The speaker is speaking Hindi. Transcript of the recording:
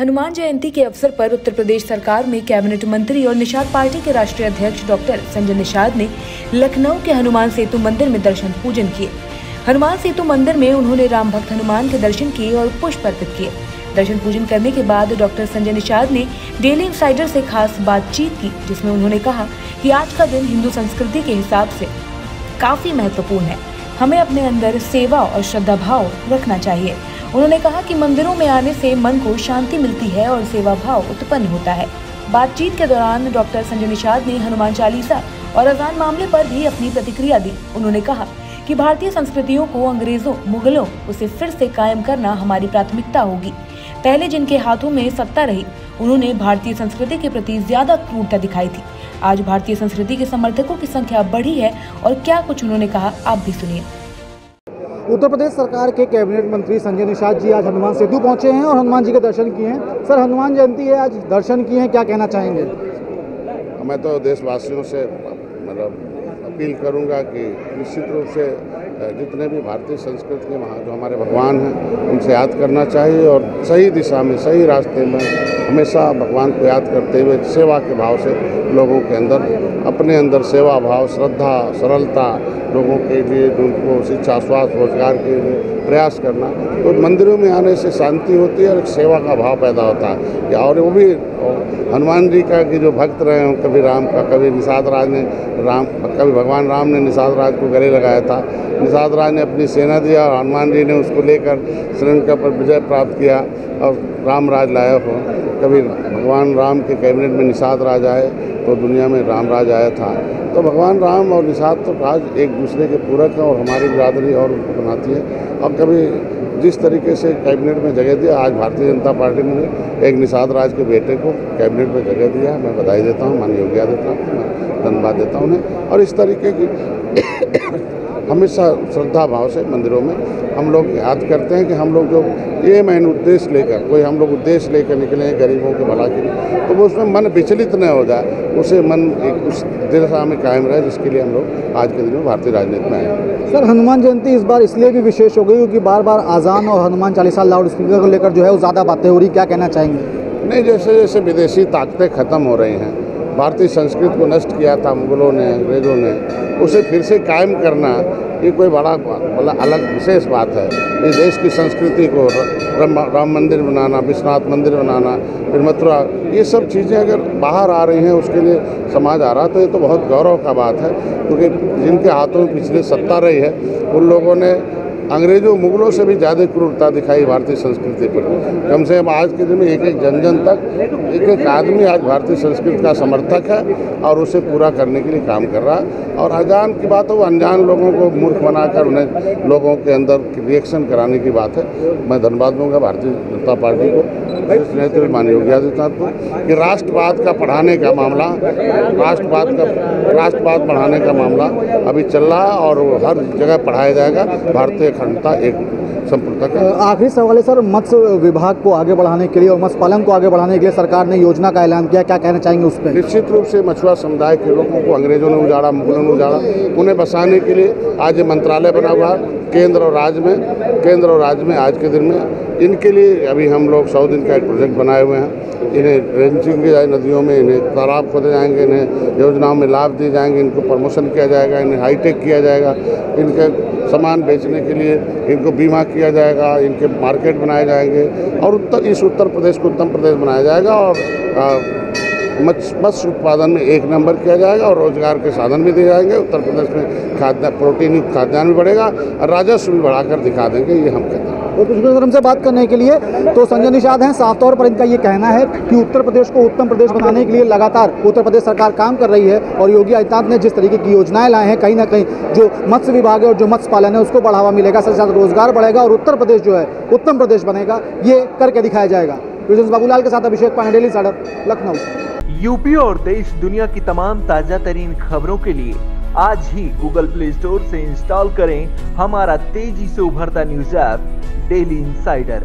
हनुमान जयंती के अवसर पर उत्तर प्रदेश सरकार में कैबिनेट मंत्री और निषाद पार्टी के राष्ट्रीय अध्यक्ष डॉक्टर संजय निषाद ने लखनऊ के हनुमान सेतु मंदिर में दर्शन पूजन किए। हनुमान सेतु मंदिर में उन्होंने राम भक्त हनुमान के दर्शन किए और पुष्प अर्पित किए। दर्शन पूजन करने के बाद डॉक्टर संजय निषाद ने डेली इन साइडर से खास बातचीत की, जिसमें उन्होंने कहा कि आज का दिन हिंदू संस्कृति के हिसाब से काफी महत्वपूर्ण है। हमें अपने अंदर सेवा और श्रद्धा भाव रखना चाहिए। उन्होंने कहा कि मंदिरों में आने से मन को शांति मिलती है और सेवा भाव उत्पन्न होता है। बातचीत के दौरान डॉक्टर संजय निषाद ने हनुमान चालीसा और अजान मामले पर भी अपनी प्रतिक्रिया दी। उन्होंने कहा कि भारतीय संस्कृतियों को अंग्रेजों, मुगलों उसे फिर से कायम करना हमारी प्राथमिकता होगी। पहले जिनके हाथों में सत्ता रही, उन्होंने भारतीय संस्कृति के प्रति ज्यादा क्रूरता दिखाई थी। आज भारतीय संस्कृति के समर्थकों की संख्या बढ़ी है और क्या कुछ उन्होंने कहा, आप भी सुनिए। उत्तर प्रदेश सरकार के कैबिनेट मंत्री संजय निषाद जी आज हनुमान सेतु पहुँचे हैं और हनुमान जी के दर्शन किए हैं। सर, हनुमान जयंती है, आज दर्शन किए हैं, क्या कहना चाहेंगे? मैं तो देशवासियों से अपील करूंगा कि निश्चित रूप से जितने भी भारतीय संस्कृति के जो हमारे भगवान हैं, उनसे याद करना चाहिए और सही दिशा में, सही रास्ते में हमेशा भगवान को याद करते हुए सेवा के भाव से लोगों के अंदर, अपने अंदर सेवा भाव, श्रद्धा, सरलता, लोगों के लिए उनको शिक्षा, स्वास्थ्य, रोजगार के लिए प्रयास करना। तो मंदिरों में आने से शांति होती है और एक सेवा का भाव पैदा होता है। और वो भी हनुमान जी का कि जो भक्त रहे हैं, कभी राम का, कभी निषाद राज ने राम, कभी भगवान राम ने निषाद राज को गले लगाया था, निषाद राज ने अपनी सेना दिया और हनुमान जी ने उसको लेकर श्रीलंका पर विजय प्राप्त किया और राम राज लाया हो। कभी भगवान राम के कैबिनेट में निषाद राज आए तो दुनिया में राम राज आया था। तो भगवान राम और निषाद तो राज एक दूसरे के पूरक हैं और हमारी बिरादरी और उनको बनाती है। और कभी जिस तरीके से कैबिनेट में जगह दिया, आज भारतीय जनता पार्टी ने एक निषाद राज के बेटे को कैबिनेट में जगह दिया। मैं बधाई देता हूँ, माननीय योगी आदित्यनाथ को मैं धन्यवाद देता हूँ उन्हें। और इस तरीके की हमेशा श्रद्धा भाव से मंदिरों में हम लोग याद करते हैं कि हम लोग जो ये मैन उद्देश्य लेकर, कोई हम लोग उद्देश्य लेकर निकले गरीबों के भला के लिए, तो वो उसमें मन विचलित न हो जाए, उसे मन एक उस दिशा में कायम रहे, जिसके लिए हम लोग आज के दिन में भारतीय राजनीति में आए। सर, हनुमान जयंती इस बार इसलिए भी विशेष हो गई क्योंकि बार बार आज़ान और हनुमान चालीसा लाउड स्पीकर को लेकर जो है वो ज़्यादा बातें हो रही, क्या कहना चाहेंगे? नहीं, जैसे जैसे विदेशी ताकतें ख़त्म हो रही हैं, भारतीय संस्कृति को नष्ट किया था मुगलों ने, अंग्रेज़ों ने, उसे फिर से कायम करना ये कोई बड़ा अलग विशेष बात है। ये देश की संस्कृति को राम मंदिर बनाना, विश्वनाथ मंदिर बनाना, फिर मथुरा, ये सब चीज़ें अगर बाहर आ रही हैं, उसके लिए समाज आ रहा, तो ये तो बहुत गौरव का बात है। क्योंकि जिनके हाथों में पिछले सत्ता रही है, उन लोगों ने अंग्रेज़ों, मुगलों से भी ज़्यादा क्रूरता दिखाई भारतीय संस्कृति पर। कम से कम आज के दिन में एक एक जन जन तक, एक एक आदमी आज भारतीय संस्कृति का समर्थक है और उसे पूरा करने के लिए काम कर रहा है। और अजान की बात है, वो अनजान लोगों को मूर्ख बनाकर उन्हें लोगों के अंदर रिएक्शन कराने की बात है। मैं धन्यवाद दूँगा भारतीय जनता पार्टी को, नेतृत्व माननीय योगी आदित्यनाथ को, कि राष्ट्रवाद का पढ़ाने का मामला, राष्ट्रवाद पढ़ाने का मामला अभी चल रहा है और हर जगह पढ़ाया जाएगा। भारतीय अखंडता एक संपूर्णता। आखिरी सवाल है सर, मत्स्य विभाग को आगे बढ़ाने के लिए और मत्स्य पालन को आगे बढ़ाने के लिए सरकार ने योजना का ऐलान किया, क्या कहना चाहेंगे उस पर? निश्चित रूप से मछुआ समुदाय के लोगों को अंग्रेजों ने उजाड़ा, मुगलों ने उजाड़ा, उन्हें बसाने के लिए आज ये मंत्रालय बना हुआ है केंद्र और राज्य में। केंद्र और राज्य में आज के दिन में इनके लिए अभी हम लोग 100 दिन का एक प्रोजेक्ट बनाए हुए हैं। इन्हें रेंचिंग की जाए नदियों में, इन्हें तालाब खोदे जाएंगे, इन्हें योजनाओं में लाभ दिए जाएंगे, इनको प्रमोशन किया जाएगा, इन्हें हाईटेक किया जाएगा, इनके सामान बेचने के लिए इनको बीमा किया जाएगा, इनके मार्केट बनाए जाएंगे और इस उत्तर प्रदेश को उत्तम प्रदेश बनाया जाएगा और मत्स्य उत्पादन में 1 नंबर किया जाएगा और रोजगार के साधन भी दिए जाएंगे। उत्तर प्रदेश में खाद्य, प्रोटीन खाद्यान्न भी बढ़ेगा और राजस्व भी बढ़ाकर दिखा देंगे, ये हम कहते हैं। और कुछ धर्म से बात करने के लिए तो संजय निषाद हैं। साफ तौर पर इनका ये कहना है कि उत्तर प्रदेश को उत्तम प्रदेश बनाने के लिए लगातार उत्तर प्रदेश सरकार काम कर रही है और योगी आदित्यनाथ ने जिस तरीके की योजनाएं लाए हैं, कहीं ना कहीं जो मत्स्य विभाग है और जो मत्स्य पालन है उसको बढ़ावा मिलेगा, साथ साथ रोजगार बढ़ेगा और उत्तर प्रदेश जो है उत्तम प्रदेश बनेगा, ये करके दिखाया जाएगा। बाबूलाल के साथ अभिषेक पांडे, डेली सड़क, लखनऊ। यूपी और देश दुनिया की तमाम ताजा तरीन खबरों के लिए आज ही गूगल प्ले स्टोर से इंस्टॉल करें हमारा तेजी से उभरता न्यूज ऐप डेली इन साइडर।